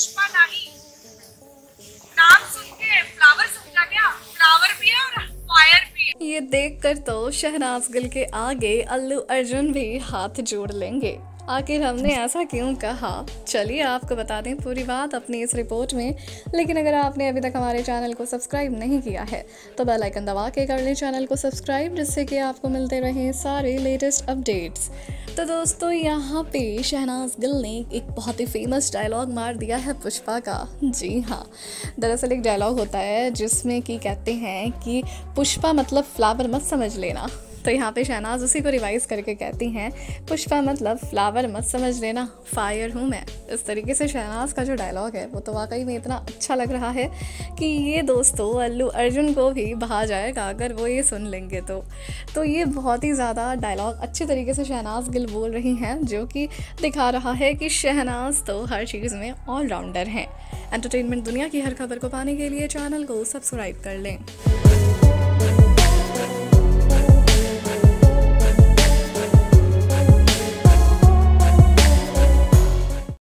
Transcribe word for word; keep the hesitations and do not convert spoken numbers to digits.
पुष्पा नानी नाम सुन के फ्लावर समझा गया, फ्लावर भी है और फायर भी है। ये देखकर तो शहनाज गिल के आगे अल्लू अर्जुन भी हाथ जोड़ लेंगे। आखिर हमने ऐसा क्यों कहा, चलिए आपको बता दें पूरी बात अपनी इस रिपोर्ट में। लेकिन अगर आपने अभी तक हमारे चैनल को सब्सक्राइब नहीं किया है तो बेल आइकन दबा के कर लें चैनल को सब्सक्राइब, जिससे कि आपको मिलते रहें सारे लेटेस्ट अपडेट्स। तो दोस्तों यहाँ पे शहनाज गिल ने एक बहुत ही फेमस डायलॉग मार दिया है पुष्पा का। जी हाँ, दरअसल एक डायलॉग होता है जिसमें कि कहते हैं कि पुष्पा मतलब फ्लावर मत समझ लेना। तो यहाँ पे शहनाज उसी को रिवाइज़ करके कहती हैं पुष्पा मतलब फ्लावर मत समझ लेना, फायर हूँ मैं। इस तरीके से शहनाज का जो डायलॉग है वो तो वाकई में इतना अच्छा लग रहा है कि ये दोस्तों अल्लू अर्जुन को भी भा जाएगा अगर वो ये सुन लेंगे तो। तो ये बहुत ही ज़्यादा डायलॉग अच्छे तरीके से शहनाज गिल बोल रही हैं, जो कि दिखा रहा है कि शहनाज तो हर चीज़ में ऑलराउंडर हैं। एंटरटेनमेंट दुनिया की हर खबर को पाने के लिए चैनल को सब्सक्राइब कर लें।